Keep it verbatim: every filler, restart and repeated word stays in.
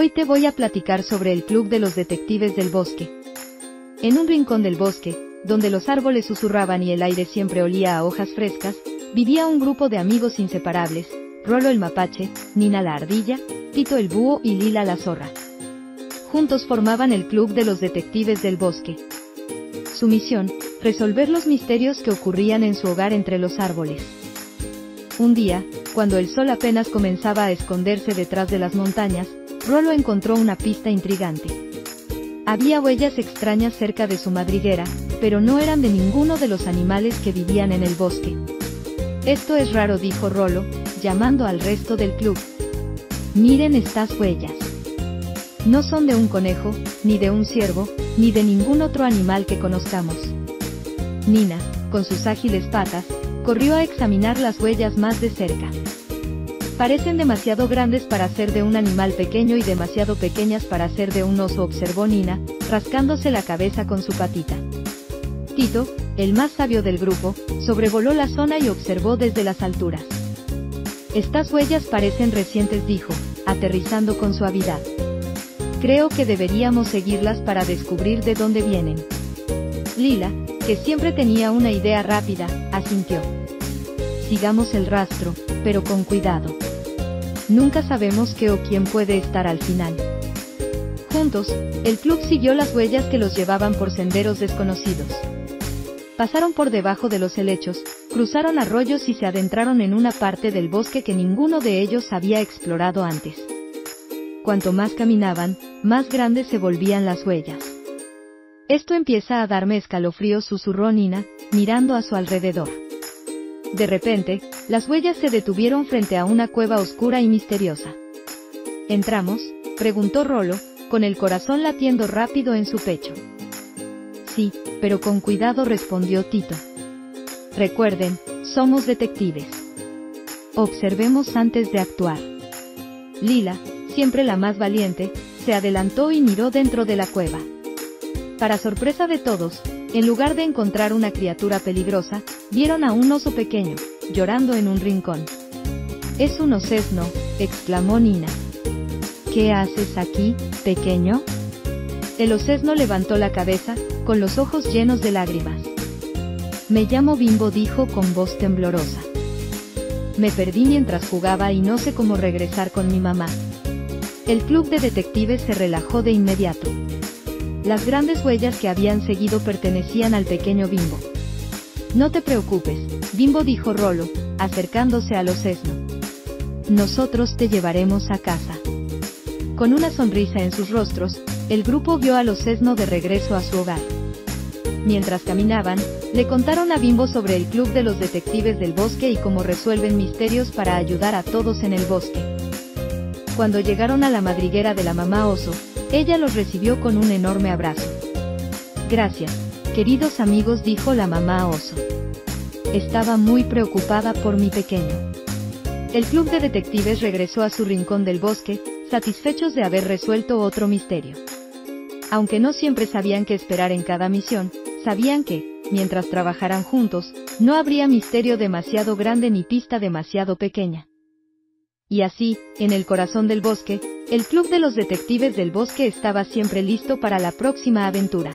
Hoy te voy a platicar sobre el Club de los Detectives del Bosque. En un rincón del bosque, donde los árboles susurraban y el aire siempre olía a hojas frescas, vivía un grupo de amigos inseparables: Rolo el mapache, Nina la ardilla, Tito el búho y Lila la zorra. Juntos formaban el Club de los Detectives del Bosque. Su misión: resolver los misterios que ocurrían en su hogar entre los árboles. Un día, cuando el sol apenas comenzaba a esconderse detrás de las montañas, Rolo encontró una pista intrigante. Había huellas extrañas cerca de su madriguera, pero no eran de ninguno de los animales que vivían en el bosque. «Esto es raro», dijo Rolo, llamando al resto del club. «Miren estas huellas. No son de un conejo, ni de un ciervo, ni de ningún otro animal que conozcamos». Nina, con sus ágiles patas, corrió a examinar las huellas más de cerca. «Parecen demasiado grandes para ser de un animal pequeño y demasiado pequeñas para ser de un oso», observó Nina, rascándose la cabeza con su patita. Tito, el más sabio del grupo, sobrevoló la zona y observó desde las alturas. «Estas huellas parecen recientes», dijo, aterrizando con suavidad. «Creo que deberíamos seguirlas para descubrir de dónde vienen». Lila, que siempre tenía una idea rápida, asintió. «Sigamos el rastro, pero con cuidado. Nunca sabemos qué o quién puede estar al final». Juntos, el club siguió las huellas que los llevaban por senderos desconocidos. Pasaron por debajo de los helechos, cruzaron arroyos y se adentraron en una parte del bosque que ninguno de ellos había explorado antes. Cuanto más caminaban, más grandes se volvían las huellas. «Esto empieza a darme escalofríos», susurró Nina, mirando a su alrededor. De repente, las huellas se detuvieron frente a una cueva oscura y misteriosa. «¿Entramos?», preguntó Rolo, con el corazón latiendo rápido en su pecho. «Sí, pero con cuidado», respondió Tito. «Recuerden, somos detectives. Observemos antes de actuar». Lila, siempre la más valiente, se adelantó y miró dentro de la cueva. Para sorpresa de todos, en lugar de encontrar una criatura peligrosa, vieron a un oso pequeño, llorando en un rincón. «Es un osesno», exclamó Nina. «¿Qué haces aquí, pequeño?». El osesno levantó la cabeza, con los ojos llenos de lágrimas. «Me llamo Bimbo», dijo con voz temblorosa. «Me perdí mientras jugaba y no sé cómo regresar con mi mamá». El club de detectives se relajó de inmediato. Las grandes huellas que habían seguido pertenecían al pequeño Bimbo. «No te preocupes, Bimbo», dijo Rolo, acercándose al osesno. «Nosotros te llevaremos a casa». Con una sonrisa en sus rostros, el grupo vio al osesno de regreso a su hogar. Mientras caminaban, le contaron a Bimbo sobre el Club de los Detectives del Bosque y cómo resuelven misterios para ayudar a todos en el bosque. Cuando llegaron a la madriguera de la mamá oso, ella los recibió con un enorme abrazo. «Gracias, queridos amigos», dijo la mamá oso. «Estaba muy preocupada por mi pequeño». El club de detectives regresó a su rincón del bosque, satisfechos de haber resuelto otro misterio. Aunque no siempre sabían qué esperar en cada misión, sabían que, mientras trabajaran juntos, no habría misterio demasiado grande ni pista demasiado pequeña. Y así, en el corazón del bosque, el Club de los Detectives del Bosque estaba siempre listo para la próxima aventura.